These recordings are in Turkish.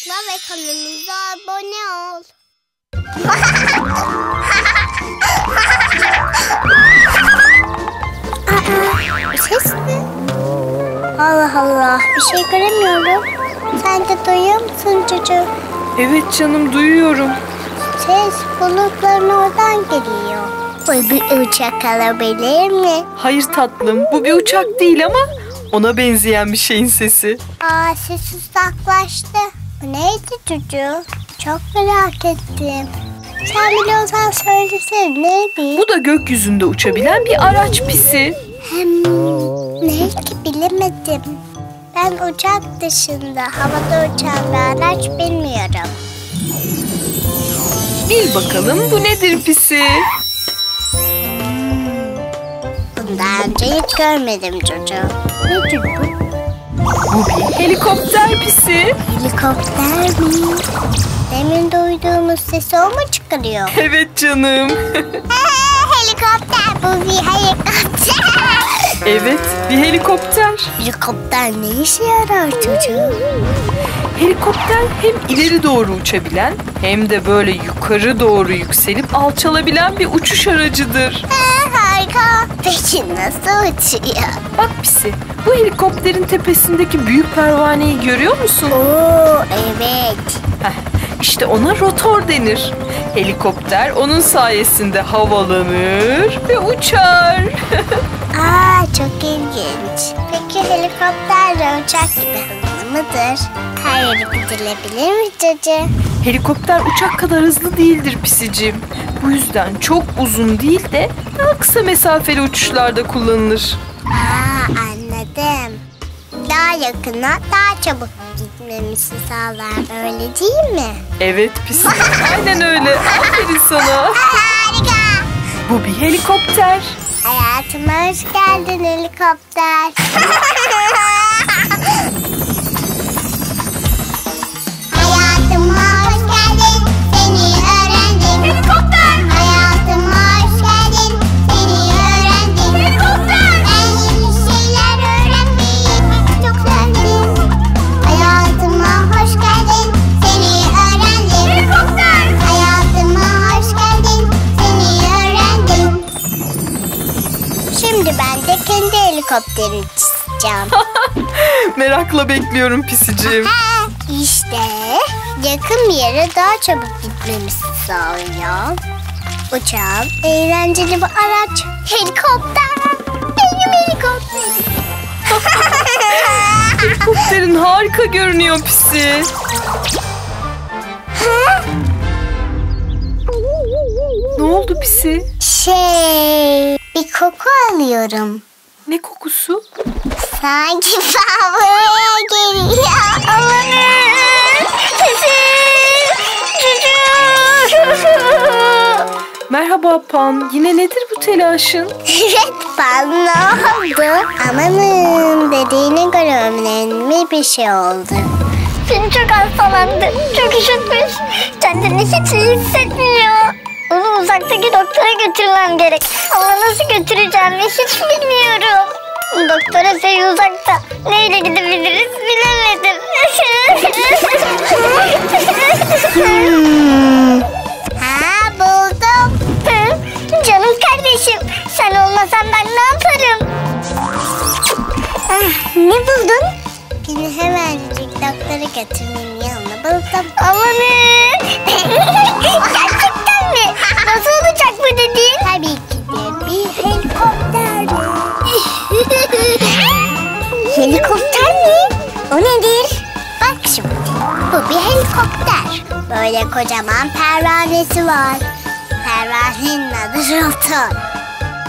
tıkla ve kanalımıza abone ol. Aa, ses mi? Allah Allah, bir şey göremiyorum. Sen de duyuyor musun çocuğum? Evet canım, duyuyorum. Ses bulutların oradan geliyor. Bu bir uçak alabilir mi? Hayır tatlım, bu bir uçak değil ama ona benzeyen bir şeyin sesi. Aa, ses uzaklaştı. Bu neydi çocuğum? Çok merak ettim. Sen biliyorsan söylesene, neydi? Bu da gökyüzünde uçabilen bir araç Pisi. Hem ne ki bilemedim. Ben uçak dışında havada uçan bir araç bilmiyorum. Bil bakalım bu nedir Pisi? Daha önce hiç görmedim çocuğum. Nedir bu? Bu bir helikopter Pisi. Helikopter mi? Demin duyduğumuz sesi o mu çıkarıyor? Evet canım. Helikopter, bu bir helikopter. Evet, bir helikopter. Helikopter ne işe yarar çocuğum? Helikopter hem ileri doğru uçabilen hem de böyle yukarı doğru yükselip alçalabilen bir uçuş aracıdır. Harika. Peki nasıl uçuyor? Bak Pisi, bu helikopterin tepesindeki büyük pervaneyi görüyor musun? Oo, evet. İşte ona rotor denir. Helikopter onun sayesinde havalanır ve uçar. Aa, çok ilginç. Peki helikopter de uçak gibi hızlı mıdır? Her yere gidilebilir mi cici? Helikopter uçak kadar hızlı değildir Pisicim. Bu yüzden çok uzun değil de daha kısa mesafeli uçuşlarda kullanılır. Aa, anladım. Daha yakına, daha çabuk gitmemizi sağlar. Öyle değil mi? Evet Pisi. Aynen öyle. Aferin sana. Harika. Bu bir helikopter. Hayatıma hoş geldin helikopter. Hayatıma hoş geldin. Seni öğrendim. Helikopter. Hayatıma hoş geldin. Seni öğrendim. Helikopter. Kendi helikopterimi çizeceğim. Merakla bekliyorum Pisiciğim. İşte yakın bir yere daha çabuk gitmemizi sağlıyor. Uçağım, eğlenceli bir araç. Helikopter. Benim helikopterim. Helikopterin harika görünüyor Pisi. Ne oldu Pisi? Bir koku alıyorum. Ne kokusu? Sanki fabrikaya geliyor. Merhaba Pan. Yine nedir bu telaşın? Evet Pan, ne oldu? Amanın, dediğine göre önemli bir şey oldu. Pin çok hastalandı. Çok üşütmüş. Kendini hiç iyi hissetmiyor. Onu uzaktaki doktora götürmem gerek. Ama nasıl götüreceğimi hiç bilmiyorum. Doktora seyi uzakta. Neyle gidebiliriz bilemedim. Ha, buldum. Hı? Canım kardeşim, sen olmasan ben ne yaparım? Ah, ne buldun? Beni hemencik doktora götürmenin yanına buldum. Amanın. Gerçekten mi? Nasıl olacak bu dediğin? Tabii ki de bir helikopter. Helikopter mi? O nedir? Bak şimdi, bu bir helikopter. Böyle kocaman pervanesi var. Pervanenin adı rotor.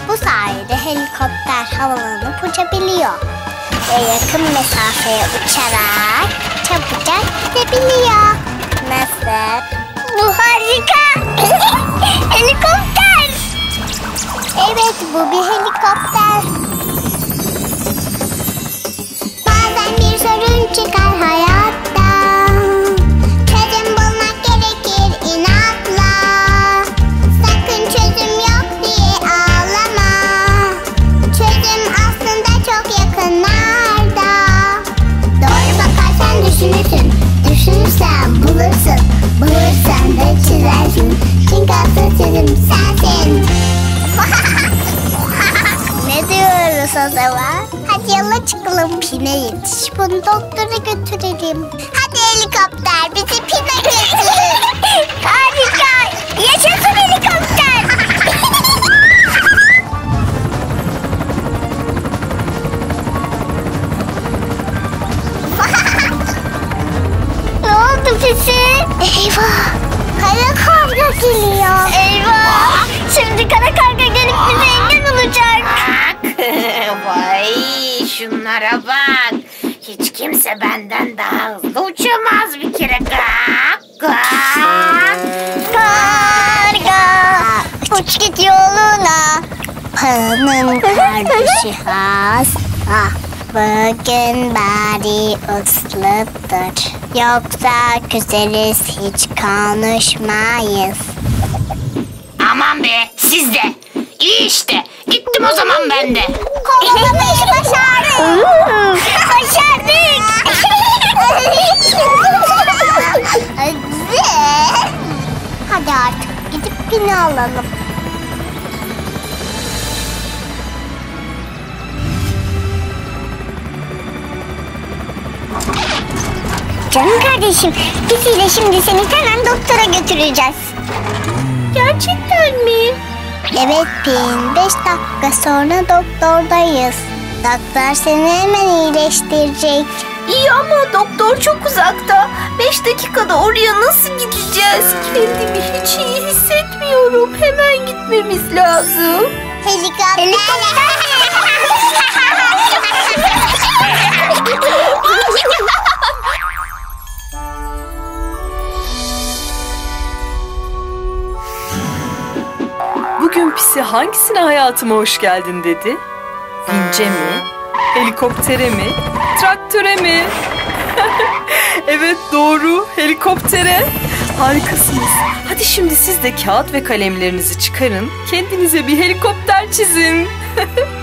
Bu sayede helikopter havalanıp uçabiliyor. Ve yakın mesafeye uçarak çabucak gidebiliyor. Nasıl? Bu harika. Helikopter. Evet, bu bir helikopter. Bazen bir sorun çıkar hayatta. Çözüm bulmak gerekir inatla. Sakın çözüm yok diye ağlama. Çözüm aslında çok yakınlarda. Doğru bakarsan düşünürsün. Düşünürsem doktora götürelim. Hadi helikopter bizi Pin'e götür. Harika. Yaşasın helikopter. Ne oldu Pisi? Eyvah. Kara karga geliyor. Eyvah. Şimdi kara karga gelip bize engel olacak. Vay şunlara bak. Hiç kimse benden daha hızlı uçamaz bir kere. Karga uç git yoluna. Pan'ın kardeşi hasta. Bugün bari ıslıktır. Yoksa küseriz, hiç konuşmayız. Aman be siz de. İyi işte. Gittim o zaman ben de. Kovalamayı başardık. Başardık. Hadi artık gidip Pin'i alalım. Canım kardeşim, Pisi'yle şimdi seni hemen doktora götüreceğiz. Gerçekten mi? Evet Pin, 5 dakika sonra doktordayız. Doktor seni hemen iyileştirecek. İyi ama doktor çok uzakta. 5 dakikada oraya nasıl gideceğiz? Kendimi hiç iyi hissetmiyorum. Hemen gitmemiz lazım. Helikopter. Bugün Pisi hangisine hayatıma hoş geldin dedi? Vince mi? Helikoptere mi? Traktöre mi? Evet doğru, helikoptere. Harikasınız. Hadi şimdi siz de kağıt ve kalemlerinizi çıkarın. Kendinize bir helikopter çizin.